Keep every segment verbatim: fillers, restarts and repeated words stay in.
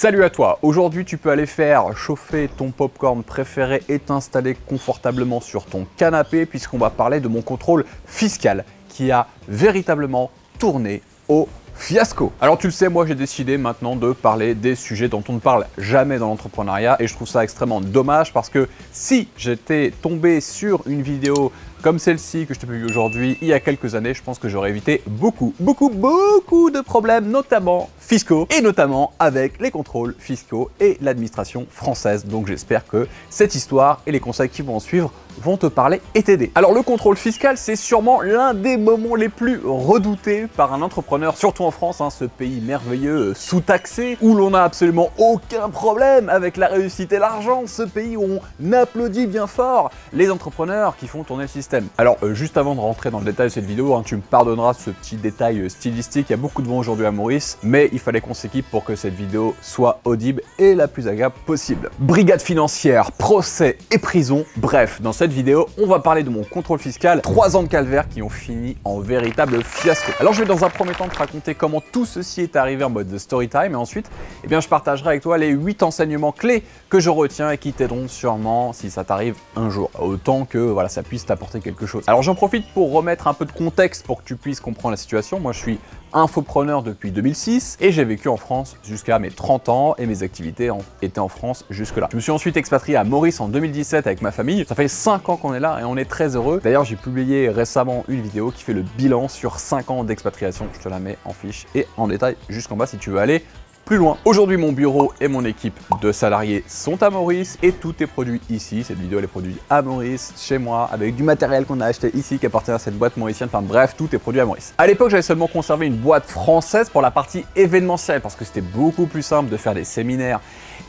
Salut à toi! Aujourd'hui, tu peux aller faire chauffer ton popcorn préféré et t'installer confortablement sur ton canapé puisqu'on va parler de mon contrôle fiscal qui a véritablement tourné au fiasco. Alors tu le sais, moi j'ai décidé maintenant de parler des sujets dont on ne parle jamais dans l'entrepreneuriat et je trouve ça extrêmement dommage parce que si j'étais tombé sur une vidéo comme celle-ci que je te publie aujourd'hui il y a quelques années, je pense que j'aurais évité beaucoup, beaucoup, beaucoup de problèmes, notamment fiscaux et notamment avec les contrôles fiscaux et l'administration française. Donc j'espère que cette histoire et les conseils qui vont en suivre vont te parler et t'aider. Alors le contrôle fiscal, c'est sûrement l'un des moments les plus redoutés par un entrepreneur, surtout en France, hein, ce pays merveilleux sous-taxé où l'on n'a absolument aucun problème avec la réussite et l'argent, ce pays où on applaudit bien fort les entrepreneurs qui font tourner le système. Alors euh, juste avant de rentrer dans le détail de cette vidéo, hein, tu me pardonneras ce petit détail stylistique, il y a beaucoup de vent aujourd'hui à Maurice, mais il fallait qu'on s'équipe pour que cette vidéo soit audible et la plus agréable possible. Brigade financière, procès et prison, bref, dans cette vidéo, on va parler de mon contrôle fiscal, trois ans de calvaire qui ont fini en véritable fiasco. Alors je vais dans un premier temps te raconter comment tout ceci est arrivé en mode de story time et ensuite, eh bien, je partagerai avec toi les huit enseignements clés que je retiens et qui t'aideront sûrement si ça t'arrive un jour, autant que voilà, ça puisse t'apporter quelque chose. Alors j'en profite pour remettre un peu de contexte pour que tu puisses comprendre la situation. Moi je suis infopreneur depuis deux mille six et j'ai vécu en France jusqu'à mes trente ans et mes activités en, étaient en France jusque-là. Je me suis ensuite expatrié à Maurice en deux mille dix-sept avec ma famille. Ça fait cinq ans qu'on est là et on est très heureux. D'ailleurs, j'ai publié récemment une vidéo qui fait le bilan sur cinq ans d'expatriation. Je te la mets en fiche et en détail jusqu'en bas si tu veux aller plus loin. Aujourd'hui, mon bureau et mon équipe de salariés sont à Maurice et tout est produit ici. Cette vidéo, elle est produite à Maurice, chez moi, avec du matériel qu'on a acheté ici qui appartient à cette boîte mauricienne. Enfin bref, tout est produit à Maurice. À l'époque, j'avais seulement conservé une boîte française pour la partie événementielle parce que c'était beaucoup plus simple de faire des séminaires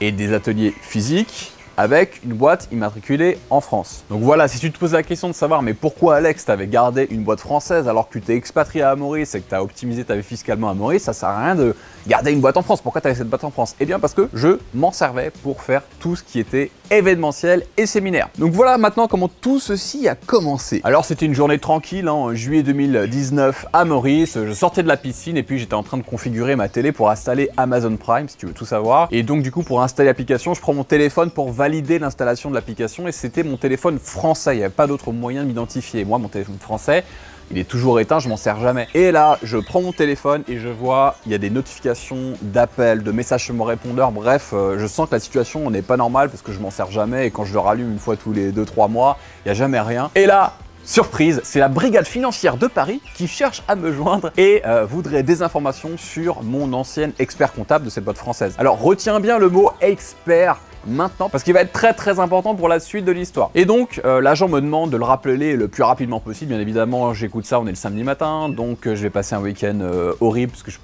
et des ateliers physiques avec une boîte immatriculée en France. Donc voilà, si tu te poses la question de savoir mais pourquoi Alex t'avais gardé une boîte française alors que tu t'es expatrié à Maurice et que tu as optimisé ta vie fiscalement à Maurice, ça sert à rien de garder une boîte en France. Pourquoi tu avais cette boîte en France? Eh bien parce que je m'en servais pour faire tout ce qui était événementiel et séminaire. Donc voilà maintenant comment tout ceci a commencé. Alors c'était une journée tranquille hein, en juillet deux mille dix-neuf à Maurice. Je sortais de la piscine et puis j'étais en train de configurer ma télé pour installer Amazon Prime si tu veux tout savoir. Et donc du coup pour installer l'application, je prends mon téléphone pour valider l'idée l'installation de l'application et c'était mon téléphone français, il n'y avait pas d'autre moyen de m'identifier. Moi, mon téléphone français, il est toujours éteint, je m'en sers jamais. Et là, je prends mon téléphone et je vois, il y a des notifications d'appels, de messages sur mon répondeur. Bref, euh, je sens que la situation n'est pas normale parce que je m'en sers jamais et quand je le rallume une fois tous les deux trois mois, il n'y a jamais rien. Et là, surprise, c'est la brigade financière de Paris qui cherche à me joindre et euh, voudrait des informations sur mon ancien expert comptable de cette boîte française. Alors, retiens bien le mot expert maintenant parce qu'il va être très très important pour la suite de l'histoire. Et donc euh, l'agent me demande de le rappeler le plus rapidement possible. Bien évidemment, j'écoute ça, on est le samedi matin, donc euh, je vais passer un week-end euh, horrible parce que je,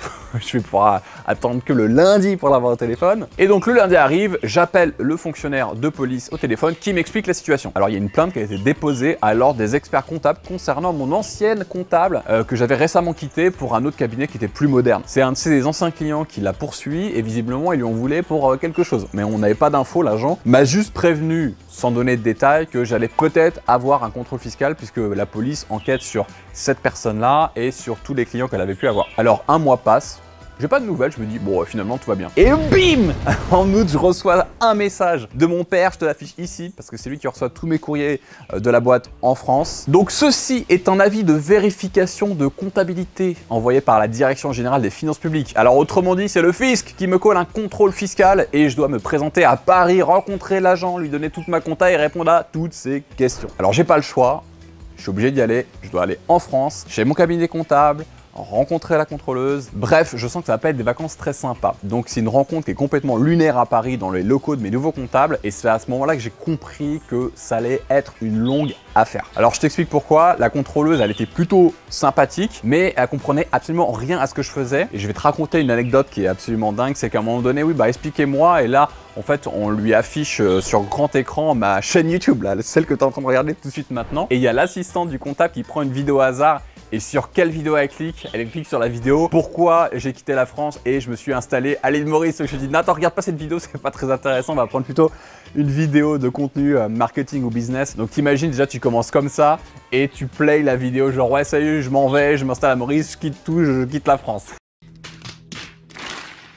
je vais pouvoir attendre que le lundi pour l'avoir au téléphone. Et donc le lundi arrive, j'appelle le fonctionnaire de police au téléphone qui m'explique la situation. Alors il y a une plainte qui a été déposée à l'ordre des experts comptables concernant mon ancienne comptable euh, que j'avais récemment quitté pour un autre cabinet qui était plus moderne. C'est un de ses anciens clients qui l'a poursuivi et visiblement ils lui en voulaient pour euh, quelque chose. Mais on n'avait pas d'informations. L'agent m'a juste prévenu, sans donner de détails, que j'allais peut-être avoir un contrôle fiscal puisque la police enquête sur cette personne-là et sur tous les clients qu'elle avait pu avoir. Alors un mois passe, j'ai pas de nouvelles, je me dis bon finalement tout va bien. Et bim! En août, je reçois un message de mon père, je te l'affiche ici parce que c'est lui qui reçoit tous mes courriers de la boîte en France. Donc ceci est un avis de vérification de comptabilité envoyé par la Direction Générale des Finances Publiques. Alors autrement dit, c'est le fisc qui me colle un contrôle fiscal et je dois me présenter à Paris, rencontrer l'agent, lui donner toute ma compta et répondre à toutes ses questions. Alors j'ai pas le choix, je suis obligé d'y aller, je dois aller en France, chez mon cabinet comptable, rencontrer la contrôleuse. Bref, je sens que ça va pas être des vacances très sympas. Donc c'est une rencontre qui est complètement lunaire à Paris dans les locaux de mes nouveaux comptables et c'est à ce moment-là que j'ai compris que ça allait être une longue affaire. Alors je t'explique pourquoi. La contrôleuse, elle était plutôt sympathique mais elle comprenait absolument rien à ce que je faisais. Et je vais te raconter une anecdote qui est absolument dingue, c'est qu'à un moment donné, oui, bah expliquez-moi et là, en fait, on lui affiche sur grand écran ma chaîne YouTube, là, celle que tu es en train de regarder tout de suite maintenant. Et il y a l'assistante du comptable qui prend une vidéo hasard. Et sur quelle vidéo elle clique? Elle clique sur la vidéo pourquoi j'ai quitté la France et je me suis installé à l'île Maurice. Je dis non, attends, regarde pas cette vidéo, c'est pas très intéressant, on va prendre plutôt une vidéo de contenu euh, marketing ou business. Donc t'imagines déjà, tu commences comme ça et tu plays la vidéo genre ouais, ça y est, je m'en vais, je m'installe à Maurice, je quitte tout, je quitte la France.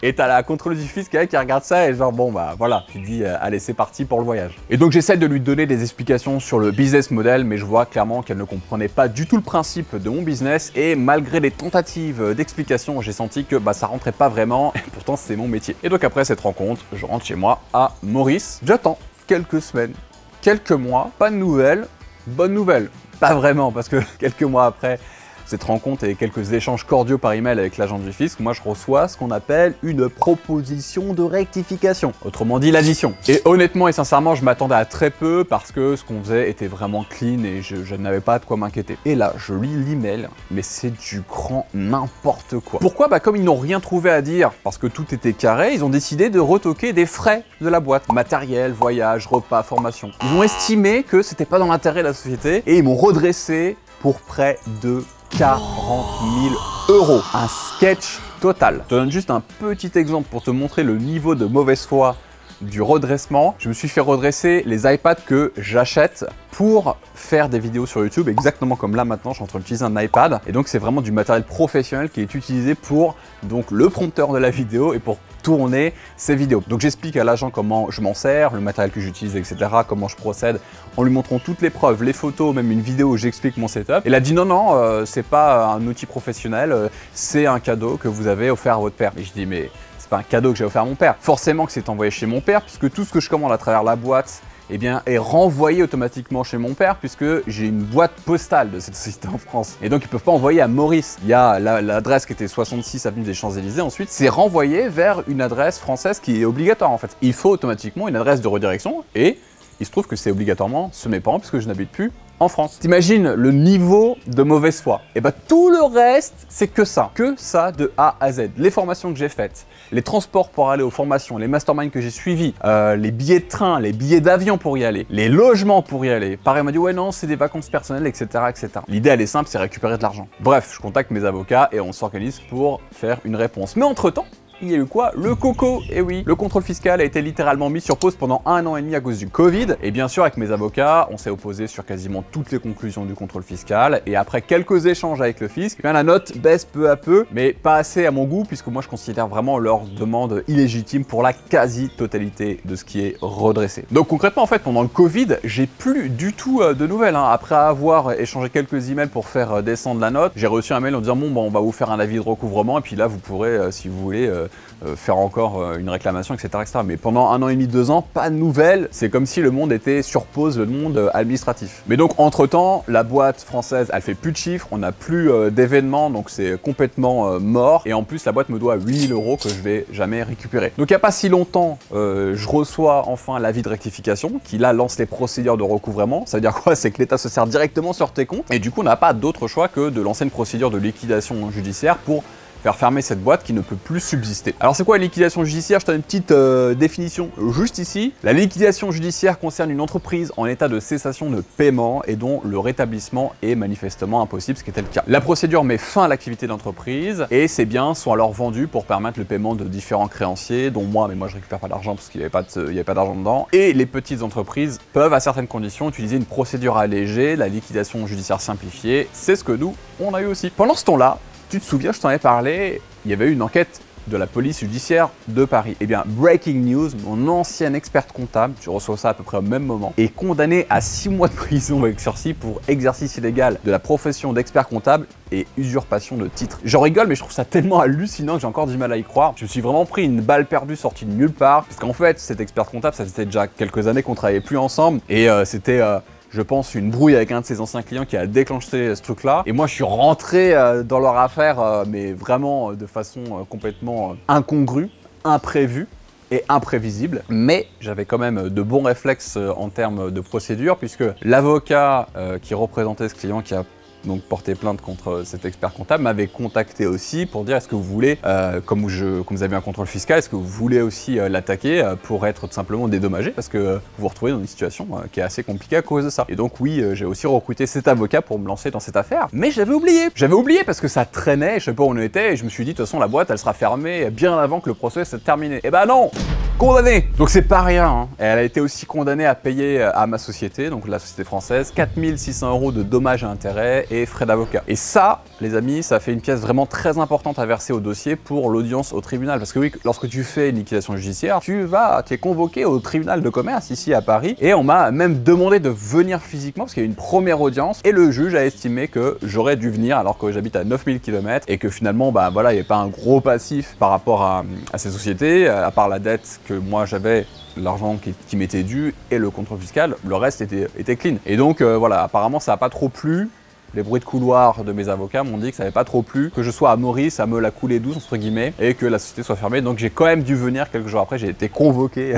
Et t'as la contrôleuse du fisc qui regarde ça et genre bon bah voilà, tu te dis euh, allez c'est parti pour le voyage. Et donc j'essaie de lui donner des explications sur le business model, mais je vois clairement qu'elle ne comprenait pas du tout le principe de mon business, et malgré les tentatives d'explication, j'ai senti que bah ça rentrait pas vraiment, et pourtant c'est mon métier. Et donc après cette rencontre, je rentre chez moi à Maurice, j'attends quelques semaines, quelques mois, pas de nouvelles, bonne nouvelle, pas vraiment parce que quelques mois après cette rencontre et quelques échanges cordiaux par email avec l'agent du fisc, moi je reçois ce qu'on appelle une proposition de rectification, autrement dit l'addition. Et honnêtement et sincèrement, je m'attendais à très peu parce que ce qu'on faisait était vraiment clean et je, je n'avais pas de quoi m'inquiéter. Et là, je lis l'email, mais c'est du grand n'importe quoi. Pourquoi? Bah comme ils n'ont rien trouvé à dire, parce que tout était carré, ils ont décidé de retoquer des frais de la boîte. Matériel, voyage, repas, formation. Ils ont estimé que c'était pas dans l'intérêt de la société et ils m'ont redressé pour près de quarante mille euros. Un sketch total. Je te donne juste un petit exemple pour te montrer le niveau de mauvaise foi du redressement. Je me suis fait redresser les iPads que j'achète pour faire des vidéos sur YouTube, exactement comme là maintenant, je suis en train d'utiliser un iPad. Et donc c'est vraiment du matériel professionnel qui est utilisé pour donc le prompteur de la vidéo et pour tourner ces vidéos. Donc j'explique à l'agent comment je m'en sers, le matériel que j'utilise, et cetera, comment je procède, en lui montrant toutes les preuves, les photos, même une vidéo où j'explique mon setup. Il a dit non, non, euh, c'est pas un outil professionnel, euh, c'est un cadeau que vous avez offert à votre père. Et je dis mais c'est pas un cadeau que j'ai offert à mon père. Forcément que c'est envoyé chez mon père, puisque tout ce que je commande à travers la boîte, eh bien, est renvoyé automatiquement chez mon père, puisque j'ai une boîte postale de cette société en France. Et donc, ils peuvent pas envoyer à Maurice. Il y a l'adresse qui était soixante-six avenue des Champs-Élysées. Ensuite, c'est renvoyé vers une adresse française qui est obligatoire, en fait. Il faut automatiquement une adresse de redirection et il se trouve que c'est obligatoirement ceux de mes parents, puisque je n'habite plus en France. T'imagines le niveau de mauvaise foi. Et bah tout le reste, c'est que ça. Que ça de A à Z. Les formations que j'ai faites, les transports pour aller aux formations, les masterminds que j'ai suivis, euh, les billets de train, les billets d'avion pour y aller, les logements pour y aller. Pareil, on m'a dit ouais non, c'est des vacances personnelles, et cetera et cetera. L'idée, elle est simple, c'est récupérer de l'argent. Bref, je contacte mes avocats et on s'organise pour faire une réponse. Mais entre-temps, il y a eu quoi? Le coco. Et eh oui, le contrôle fiscal a été littéralement mis sur pause pendant un an et demi à cause du Covid. Et bien sûr, avec mes avocats, on s'est opposé sur quasiment toutes les conclusions du contrôle fiscal. Et après quelques échanges avec le fisc, bien la note baisse peu à peu, mais pas assez à mon goût, puisque moi je considère vraiment leur demande illégitime pour la quasi-totalité de ce qui est redressé. Donc concrètement, en fait, pendant le Covid, j'ai plus du tout de nouvelles. Hein. Après avoir échangé quelques emails pour faire descendre la note, j'ai reçu un mail en disant bon, bah, on va vous faire un avis de recouvrement, et puis là, vous pourrez, euh, si vous voulez, euh, Euh, faire encore euh, une réclamation, et cetera, et cetera. Mais pendant un an et demi, deux ans, pas de nouvelles. C'est comme si le monde était sur pause, le monde euh, administratif. Mais donc, entre-temps, la boîte française, elle fait plus de chiffres, on n'a plus euh, d'événements, donc c'est complètement euh, mort. Et en plus, la boîte me doit huit mille euros que je vais jamais récupérer. Donc, il n'y a pas si longtemps, euh, je reçois enfin l'avis de rectification qui, là, lance les procédures de recouvrement. Ça veut dire quoi? C'est que l'État se sert directement sur tes comptes. Et du coup, on n'a pas d'autre choix que de lancer une procédure de liquidation judiciaire pour faire fermer cette boîte qui ne peut plus subsister. Alors c'est quoi la liquidation judiciaire? Je t'ai une petite euh, définition juste ici. La liquidation judiciaire concerne une entreprise en état de cessation de paiement et dont le rétablissement est manifestement impossible, ce qui était le cas. La procédure met fin à l'activité d'entreprise et ses biens sont alors vendus pour permettre le paiement de différents créanciers, dont moi, mais moi je récupère pas d'argent parce qu'il n'y avait pas de, il y avait pas d'argent dedans. Et les petites entreprises peuvent à certaines conditions utiliser une procédure allégée, la liquidation judiciaire simplifiée. C'est ce que nous, on a eu aussi. Pendant ce temps-là, tu te souviens, je t'en ai parlé, il y avait eu une enquête de la police judiciaire de Paris. Eh bien, breaking news, mon ancienne experte comptable, tu reçois ça à peu près au même moment, est condamnée à six mois de prison avec sursis pour exercice illégal de la profession d'expert comptable et usurpation de titre. J'en rigole, mais je trouve ça tellement hallucinant que j'ai encore du mal à y croire. Je me suis vraiment pris une balle perdue sortie de nulle part, parce qu'en fait, cette experte comptable, ça faisait déjà quelques années qu'on travaillait plus ensemble, et euh, c'était... Euh, je pense une brouille avec un de ses anciens clients qui a déclenché ce truc-là. Et moi, je suis rentré dans leur affaire, mais vraiment de façon complètement incongrue, imprévue et imprévisible. Mais j'avais quand même de bons réflexes en termes de procédure, puisque l'avocat qui représentait ce client qui a donc porté plainte contre cet expert comptable m'avait contacté aussi pour dire est-ce que vous voulez, euh, comme, je, comme vous avez un contrôle fiscal, est-ce que vous voulez aussi euh, l'attaquer euh, pour être tout simplement dédommagé parce que euh, vous vous retrouvez dans une situation euh, qui est assez compliquée à cause de ça. Et donc oui, euh, j'ai aussi recruté cet avocat pour me lancer dans cette affaire, mais j'avais oublié. J'avais oublié parce que ça traînait, je sais pas où on était, et je me suis dit de toute façon la boîte elle sera fermée bien avant que le procès soit terminé. Et bah non! condamnée. Donc c'est pas rien, hein. Elle a été aussi condamnée à payer à ma société, donc la société française, quatre mille six cents euros de dommages à intérêts et frais d'avocat. Et ça, les amis, ça fait une pièce vraiment très importante à verser au dossier pour l'audience au tribunal. Parce que oui, lorsque tu fais une liquidation judiciaire, tu vas, tu es convoqué au tribunal de commerce ici à Paris. Et on m'a même demandé de venir physiquement parce qu'il y a eu une première audience et le juge a estimé que j'aurais dû venir alors que j'habite à neuf mille kilomètres et que finalement, bah voilà, il n'y avait pas un gros passif par rapport à, à ces sociétés, à part la dette que moi j'avais, l'argent qui, qui m'était dû et le contrôle fiscal, le reste était, était clean. Et donc euh, voilà, apparemment ça n'a pas trop plu. Les bruits de couloir de mes avocats m'ont dit que ça n'avait pas trop plu, que je sois à Maurice, ça me l'a coulé douce entre guillemets, et que la société soit fermée. Donc j'ai quand même dû venir quelques jours après, j'ai été convoqué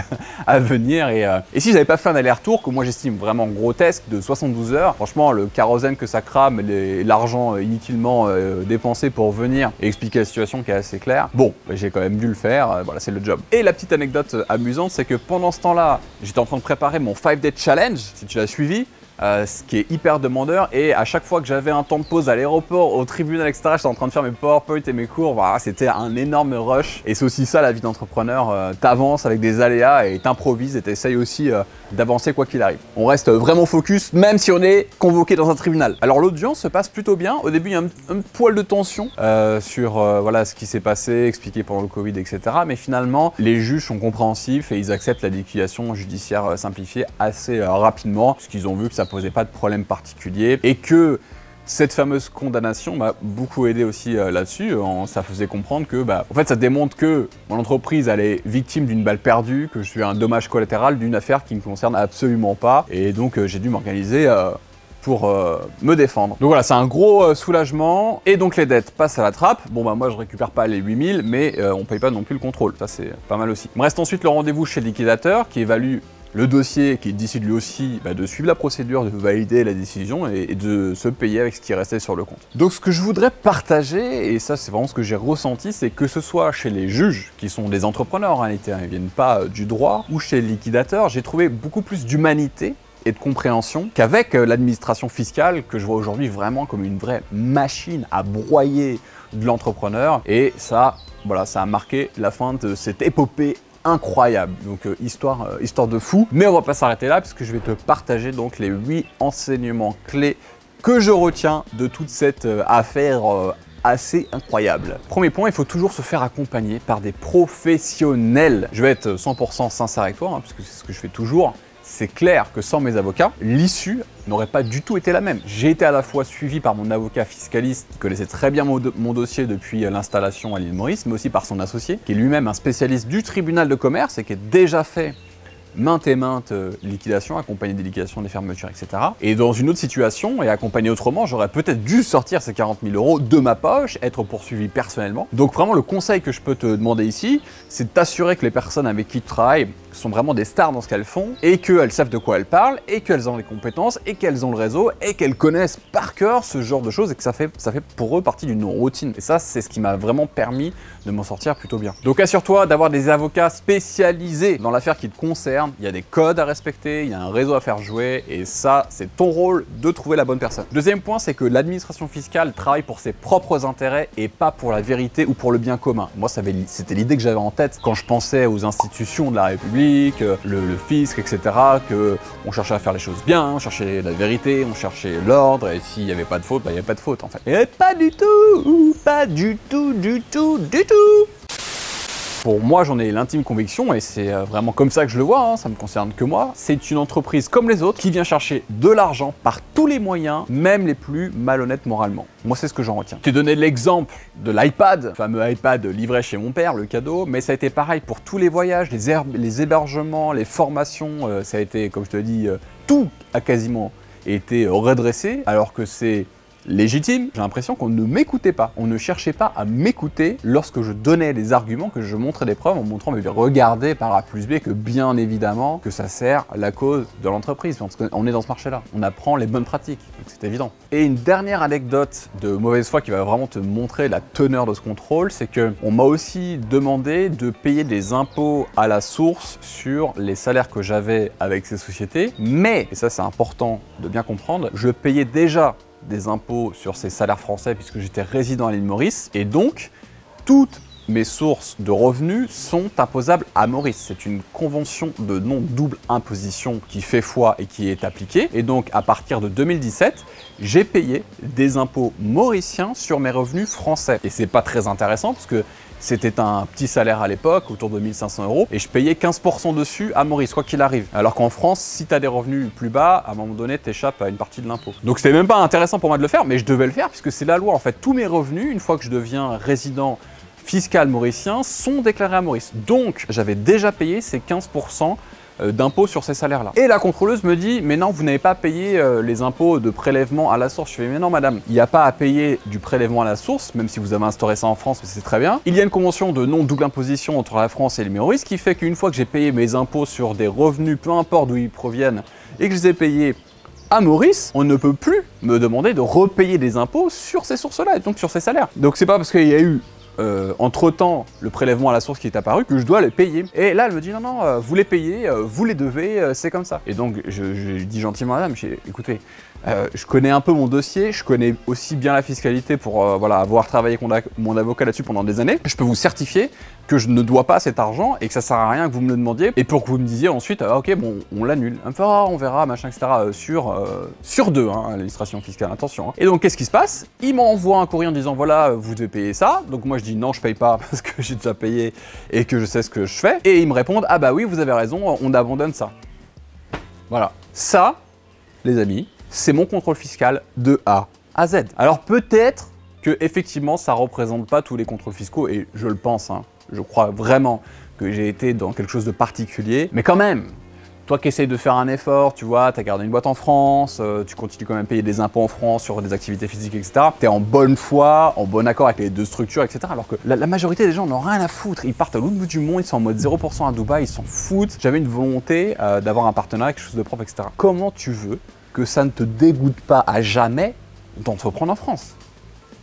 à venir. Et, euh... et si j'avais pas fait un aller-retour, que moi j'estime vraiment grotesque, de soixante-douze heures, franchement le kérosène que ça crame, l'argent inutilement euh, dépensé pour venir et expliquer la situation qui est assez claire, bon, j'ai quand même dû le faire, euh, voilà, c'est le job. Et la petite anecdote amusante, c'est que pendant ce temps-là, j'étais en train de préparer mon five day challenge, si tu l'as suivi, Euh, ce qui est hyper demandeur, et à chaque fois que j'avais un temps de pause à l'aéroport, au tribunal, et cetera, j'étais en train de faire mes PowerPoint et mes cours, voilà, c'était un énorme rush. Et c'est aussi ça la vie d'entrepreneur, euh, t'avances avec des aléas et t'improvises et t'essayes aussi euh, d'avancer quoi qu'il arrive. On reste vraiment focus, même si on est convoqué dans un tribunal. Alors l'audience se passe plutôt bien, au début il y a un, un poil de tension euh, sur euh, voilà, ce qui s'est passé, expliqué pendant le Covid, et cetera. Mais finalement, les juges sont compréhensifs et ils acceptent la liquidation judiciaire euh, simplifiée assez euh, rapidement, parce qu'ils ont vu que ça posait pas de problème particulier et que cette fameuse condamnation m'a beaucoup aidé aussi euh, là-dessus. Ça faisait comprendre que, bah, en fait, ça démontre que mon entreprise, elle est victime d'une balle perdue, que je suis un dommage collatéral d'une affaire qui ne me concerne absolument pas. Et donc, euh, j'ai dû m'organiser euh, pour euh, me défendre. Donc voilà, c'est un gros euh, soulagement. Et donc, les dettes passent à la trappe. Bon, bah, moi, je récupère pas les huit mille, mais euh, on paye pas non plus le contrôle. Ça, c'est pas mal aussi. Il me reste ensuite le rendez-vous chez le liquidateur qui évalue le dossier, qui décide lui aussi bah, de suivre la procédure, de valider la décision et, et de se payer avec ce qui restait sur le compte. Donc ce que je voudrais partager, et ça c'est vraiment ce que j'ai ressenti, c'est que ce soit chez les juges, qui sont des entrepreneurs en réalité, hein, ils ne viennent pas du droit, ou chez les liquidateurs, j'ai trouvé beaucoup plus d'humanité et de compréhension qu'avec l'administration fiscale que je vois aujourd'hui vraiment comme une vraie machine à broyer de l'entrepreneur. Et ça, voilà, ça a marqué la fin de cette épopée incroyable, donc euh, histoire, euh, histoire de fou. Mais on va pas s'arrêter là parce que je vais te partager donc les huit enseignements clés que je retiens de toute cette euh, affaire euh, assez incroyable. Premier point, il faut toujours se faire accompagner par des professionnels. Je vais être cent pour cent sincère avec toi, hein, parce que c'est ce que je fais toujours. C'est clair que sans mes avocats, l'issue n'aurait pas du tout été la même. J'ai été à la fois suivi par mon avocat fiscaliste qui connaissait très bien mon, do mon dossier depuis l'installation à l'île Maurice, mais aussi par son associé, qui est lui-même un spécialiste du tribunal de commerce et qui a déjà fait maintes et maintes euh, liquidations, accompagnées des liquidations, des fermetures, et cetera. Et dans une autre situation, et accompagné autrement, j'aurais peut-être dû sortir ces quarante mille euros de ma poche, être poursuivi personnellement. Donc vraiment, le conseil que je peux te demander ici, c'est de t'assurer que les personnes avec qui tu travailles sont vraiment des stars dans ce qu'elles font, et qu'elles savent de quoi elles parlent, et qu'elles ont les compétences, et qu'elles ont le réseau, et qu'elles connaissent par cœur ce genre de choses, et que ça fait, ça fait pour eux partie d'une routine. Et ça, c'est ce qui m'a vraiment permis de m'en sortir plutôt bien. Donc assure-toi d'avoir des avocats spécialisés dans l'affaire qui te concerne. Il y a des codes à respecter, il y a un réseau à faire jouer et ça, c'est ton rôle de trouver la bonne personne. Deuxième point, c'est que l'administration fiscale travaille pour ses propres intérêts et pas pour la vérité ou pour le bien commun. Moi, c'était l'idée que j'avais en tête quand je pensais aux institutions de la République, le, le fisc, et cetera, qu'on cherchait à faire les choses bien, on cherchait la vérité, on cherchait l'ordre et s'il n'y avait pas de faute, bah, il n'y avait pas de faute en fait. Et pas du tout, pas du tout, du tout, du tout. Pour moi, j'en ai l'intime conviction et c'est vraiment comme ça que je le vois, hein, ça me concerne que moi. C'est une entreprise comme les autres qui vient chercher de l'argent par tous les moyens, même les plus malhonnêtes moralement. Moi, c'est ce que j'en retiens. Je t'ai donné l'exemple de l'iPad, le fameux iPad livré chez mon père, le cadeau, mais ça a été pareil pour tous les voyages, les, les hébergements, les formations. Euh, ça a été, comme je te dis, euh, tout a quasiment été redressé alors que c'est légitime. J'ai l'impression qu'on ne m'écoutait pas. On ne cherchait pas à m'écouter lorsque je donnais les arguments, que je montrais des preuves en montrant, mais regardez par A plus B que bien évidemment que ça sert la cause de l'entreprise. Parce qu'on est dans ce marché-là. On apprend les bonnes pratiques. Donc c'est évident. Et une dernière anecdote de mauvaise foi qui va vraiment te montrer la teneur de ce contrôle, c'est qu'on m'a aussi demandé de payer des impôts à la source sur les salaires que j'avais avec ces sociétés. Mais, et ça c'est important de bien comprendre, je payais déjà des impôts sur ces salaires français puisque j'étais résident à l'île Maurice et donc toutes mes sources de revenus sont imposables à Maurice. C'est une convention de non-double imposition qui fait foi et qui est appliquée. Et donc, à partir de deux mille dix-sept, j'ai payé des impôts mauriciens sur mes revenus français. Et c'est pas très intéressant parce que c'était un petit salaire à l'époque, autour de mille cinq cents euros, et je payais quinze pour cent dessus à Maurice, quoi qu'il arrive. Alors qu'en France, si tu as des revenus plus bas, à un moment donné, tu échappes à une partie de l'impôt. Donc c'était même pas intéressant pour moi de le faire, mais je devais le faire puisque c'est la loi. En fait, tous mes revenus, une fois que je deviens résident fiscal mauricien, sont déclarés à Maurice. Donc j'avais déjà payé ces quinze pour cent d'impôts sur ces salaires-là. Et la contrôleuse me dit « Mais non, vous n'avez pas payé euh, les impôts de prélèvement à la source. » Je fais « Mais non, madame, il n'y a pas à payer du prélèvement à la source, même si vous avez instauré ça en France, c'est très bien. Il y a une convention de non-double imposition entre la France et le Maurice qui fait qu'une fois que j'ai payé mes impôts sur des revenus, peu importe d'où ils proviennent, et que je les ai payés à Maurice, on ne peut plus me demander de repayer des impôts sur ces sources-là, et donc sur ces salaires. Donc c'est pas parce qu'il y a eu Euh, entre-temps, le prélèvement à la source qui est apparu, que je dois le payer. Et là, elle me dit, non, non, euh, vous les payez, euh, vous les devez, euh, c'est comme ça. Et donc, je, je dis gentiment à madame, je dis, écoutez, euh, je connais un peu mon dossier, je connais aussi bien la fiscalité pour euh, voilà, avoir travaillé mon avocat là-dessus pendant des années. Je peux vous certifier que je ne dois pas cet argent et que ça sert à rien que vous me le demandiez. Et pour que vous me disiez ensuite, ah, ok, bon, on l'annule. Elle me fait, ah, on verra, machin, et cetera euh, sur, euh, sur deux, hein, l'administration fiscale, attention. Hein. Et donc, qu'est-ce qui se passe? Il m'envoie un courrier en disant, voilà, vous devez payer ça. Donc, moi, je dis non, je paye pas parce que j'ai déjà payé et que je sais ce que je fais. Et ils me répondent, ah bah oui, vous avez raison, on abandonne ça. Voilà. Ça, les amis, c'est mon contrôle fiscal de A à Z. Alors peut-être que effectivement, ça représente pas tous les contrôles fiscaux et je le pense, hein, je crois vraiment que j'ai été dans quelque chose de particulier. Mais quand même, toi qui essayes de faire un effort, tu vois, t'as gardé une boîte en France, euh, tu continues quand même à payer des impôts en France sur des activités physiques, et cetera. T'es en bonne foi, en bon accord avec les deux structures, et cetera. Alors que la, la majorité des gens n'ont rien à foutre. Ils partent à l'autre bout du monde, ils sont en mode zéro pour cent à Dubaï, ils s'en foutent. J'avais une volonté euh, d'avoir un partenariat, quelque chose de propre, et cetera. Comment tu veux que ça ne te dégoûte pas à jamais d'entreprendre en France?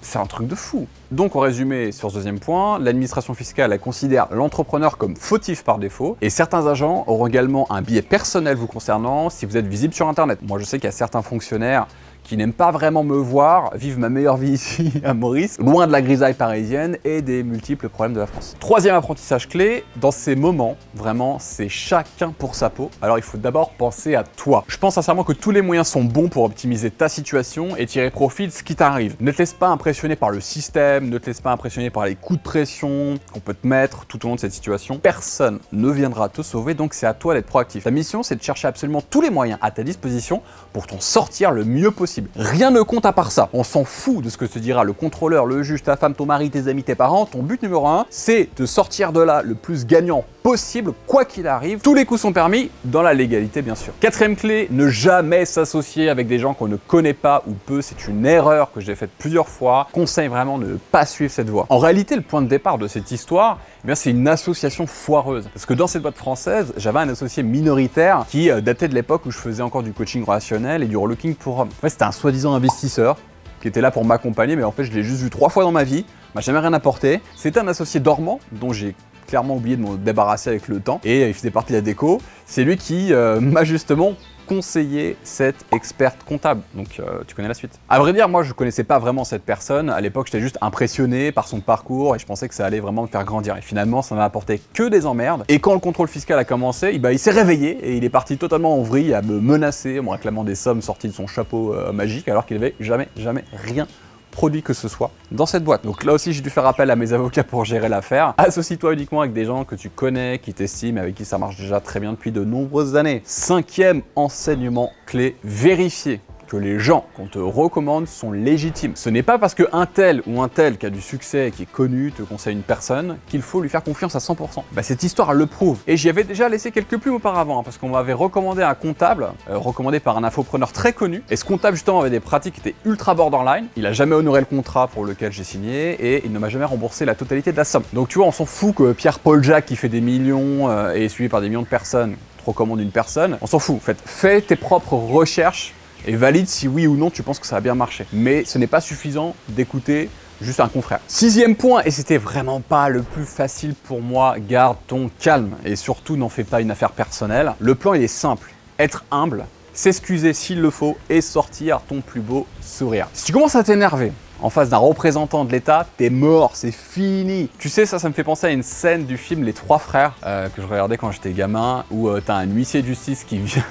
C'est un truc de fou. Donc, en résumé, sur ce deuxième point, l'administration fiscale, elle considère l'entrepreneur comme fautif par défaut et certains agents auront également un biais personnel vous concernant si vous êtes visible sur Internet. Moi, je sais qu'il y a certains fonctionnaires qui n'aiment pas vraiment me voir, vivent ma meilleure vie ici à Maurice, loin de la grisaille parisienne et des multiples problèmes de la France. Troisième apprentissage clé, dans ces moments, vraiment, c'est chacun pour sa peau. Alors il faut d'abord penser à toi. Je pense sincèrement que tous les moyens sont bons pour optimiser ta situation et tirer profit de ce qui t'arrive. Ne te laisse pas impressionner par le système, ne te laisse pas impressionner par les coups de pression qu'on peut te mettre tout au long de cette situation. Personne ne viendra te sauver, donc c'est à toi d'être proactif. Ta mission, c'est de chercher absolument tous les moyens à ta disposition pour t'en sortir le mieux possible. Rien ne compte à part ça. On s'en fout de ce que te dira le contrôleur, le juge, ta femme, ton mari, tes amis, tes parents. Ton but numéro un, c'est de sortir de là le plus gagnant possible, quoi qu'il arrive. Tous les coups sont permis, dans la légalité bien sûr. Quatrième clé, ne jamais s'associer avec des gens qu'on ne connaît pas ou peu. C'est une erreur que j'ai faite plusieurs fois. Conseille vraiment de ne pas suivre cette voie. En réalité, le point de départ de cette histoire, eh bien c'est une association foireuse. Parce que dans cette boîte française, j'avais un associé minoritaire qui datait de l'époque où je faisais encore du coaching relationnel et du relooking pour hommes. En fait, c'était un soi-disant investisseur qui était là pour m'accompagner, mais en fait, je l'ai juste vu trois fois dans ma vie, m'a jamais rien apporté. C'était un associé dormant dont j'ai clairement oublié de me débarrasser avec le temps et il faisait partie de la déco. C'est lui qui euh, m'a justement conseiller cette experte comptable. Donc, euh, tu connais la suite. À vrai dire, moi, je connaissais pas vraiment cette personne. À l'époque, j'étais juste impressionné par son parcours et je pensais que ça allait vraiment me faire grandir. Et finalement, ça m'a apporté que des emmerdes. Et quand le contrôle fiscal a commencé, il, bah, il s'est réveillé et il est parti totalement en vrille à me menacer, en réclamant des sommes sorties de son chapeau euh, magique, alors qu'il n'avait jamais, jamais rien produit que ce soit dans cette boîte. Donc là aussi, j'ai dû faire appel à mes avocats pour gérer l'affaire. Associe-toi uniquement avec des gens que tu connais, qui t'estiment, avec qui ça marche déjà très bien depuis de nombreuses années. Cinquième enseignement clé, vérifier que les gens qu'on te recommande sont légitimes. Ce n'est pas parce qu'un tel ou un tel qui a du succès, qui est connu, te conseille une personne, qu'il faut lui faire confiance à cent pour cent. Bah, cette histoire le prouve. Et j'y avais déjà laissé quelques plumes auparavant, hein, parce qu'on m'avait recommandé un comptable, euh, recommandé par un infopreneur très connu. Et ce comptable justement avait des pratiques qui étaient ultra borderline. Il a jamais honoré le contrat pour lequel j'ai signé et il ne m'a jamais remboursé la totalité de la somme. Donc tu vois, on s'en fout que Pierre-Paul Jacques, qui fait des millions euh, et est suivi par des millions de personnes, te recommande une personne. On s'en fout. En fait, fais tes propres recherches et valide si oui ou non tu penses que ça a bien marché. Mais ce n'est pas suffisant d'écouter juste un confrère. Sixième point, et c'était vraiment pas le plus facile pour moi, garde ton calme et surtout n'en fais pas une affaire personnelle. Le plan, il est simple, être humble, s'excuser s'il le faut et sortir ton plus beau sourire. Si tu commences à t'énerver, en face d'un représentant de l'État, t'es mort, c'est fini. Tu sais, ça, ça me fait penser à une scène du film Les Trois Frères euh, que je regardais quand j'étais gamin, où euh, t'as un huissier de justice qui vient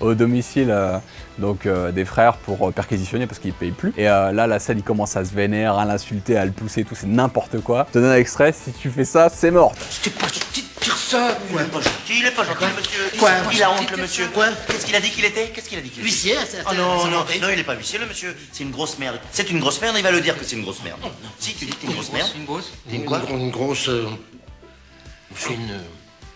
au domicile euh, donc, euh, des frères pour euh, perquisitionner parce qu'ils ne payent plus. Et euh, là, la scène, il commence à se vénérer, à l'insulter, à le pousser, tout, c'est n'importe quoi. Je te donne un extrait, si tu fais ça, c'est mort. C'était pas gentil de dire ça. Il est pas gentil, il est pas gentil, monsieur. Quoi? Il a honte, le monsieur. Quoi? Qu'est-ce qu'il a dit qu'il était? Qu'est-ce qu'il a dit qu'il était? Huissier? Oh non, non, non, il est pas huissier, le monsieur. C'est une grosse merde. C'est une grosse merde, il va le dire que c'est une grosse merde. Si, tu dis que t'es une grosse merde. Une grosse? Une quoi? Une grosse. Une.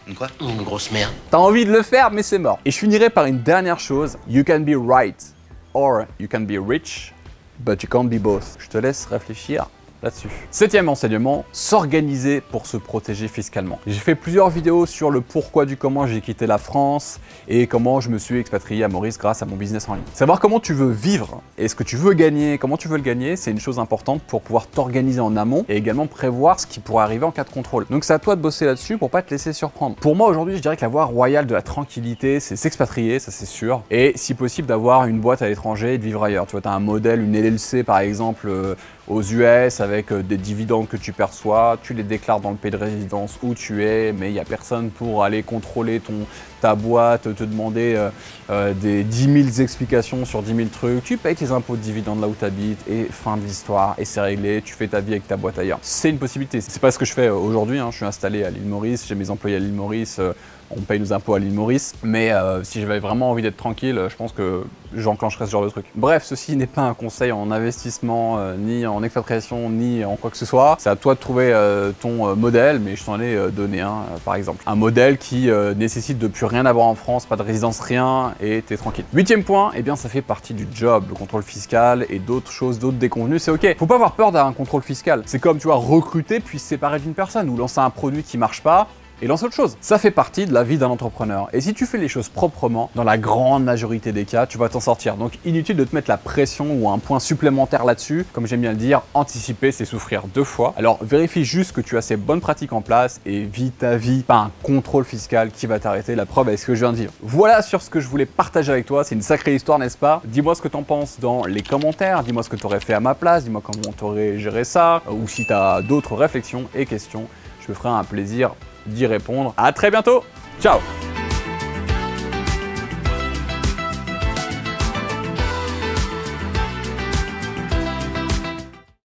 Une quoi? Une grosse merde. T'as envie de le faire, mais c'est mort. Et je finirai par une dernière chose. You can be right, or you can be rich, but you can't be both. Je te laisse réfléchir là-dessus. Septième enseignement, s'organiser pour se protéger fiscalement. J'ai fait plusieurs vidéos sur le pourquoi du comment j'ai quitté la France et comment je me suis expatrié à Maurice grâce à mon business en ligne. Savoir comment tu veux vivre et ce que tu veux gagner, comment tu veux le gagner, c'est une chose importante pour pouvoir t'organiser en amont et également prévoir ce qui pourrait arriver en cas de contrôle. Donc c'est à toi de bosser là-dessus pour pas te laisser surprendre. Pour moi aujourd'hui, je dirais que la voie royale de la tranquillité, c'est s'expatrier, ça c'est sûr, et si possible d'avoir une boîte à l'étranger et de vivre ailleurs. Tu vois, tu as un modèle, une L L C par exemple, euh, aux U S avec des dividendes que tu perçois, tu les déclares dans le pays de résidence où tu es, mais il n'y a personne pour aller contrôler ton, ta boîte, te demander euh, euh, des dix mille explications sur dix mille trucs, tu payes tes impôts de dividendes là où tu habites et fin de l'histoire, et c'est réglé, tu fais ta vie avec ta boîte ailleurs. C'est une possibilité, c'est pas ce que je fais aujourd'hui, hein. Je suis installé à l'île Maurice, j'ai mes employés à l'île Maurice, euh, on paye nos impôts à l'île Maurice, mais euh, si j'avais vraiment envie d'être tranquille, je pense que j'enclencherais ce genre de truc. Bref, ceci n'est pas un conseil en investissement, euh, ni en expatriation, ni en quoi que ce soit. C'est à toi de trouver euh, ton euh, modèle, mais je t'en ai euh, donné un, euh, par exemple. Un modèle qui euh, nécessite de plus rien avoir en France, pas de résidence, rien, et t'es tranquille. Huitième point, eh bien ça fait partie du job, le contrôle fiscal et d'autres choses, d'autres déconvenues, c'est ok. Faut pas avoir peur d'un contrôle fiscal. C'est comme, tu vois, recruter puis se séparer d'une personne ou lancer un produit qui marche pas, et lance autre chose. Ça fait partie de la vie d'un entrepreneur. Et si tu fais les choses proprement, dans la grande majorité des cas, tu vas t'en sortir. Donc inutile de te mettre la pression ou un point supplémentaire là-dessus. Comme j'aime bien le dire, anticiper, c'est souffrir deux fois. Alors vérifie juste que tu as ces bonnes pratiques en place et vis ta vie. Pas un contrôle fiscal qui va t'arrêter. La preuve est ce que je viens de vivre. Voilà sur ce que je voulais partager avec toi. C'est une sacrée histoire, n'est-ce pas? Dis-moi ce que t'en penses dans les commentaires. Dis-moi ce que tu aurais fait à ma place. Dis-moi comment t'aurais géré ça. Ou si tu as d'autres réflexions et questions, je me ferai un plaisir d'y répondre. À très bientôt. Ciao.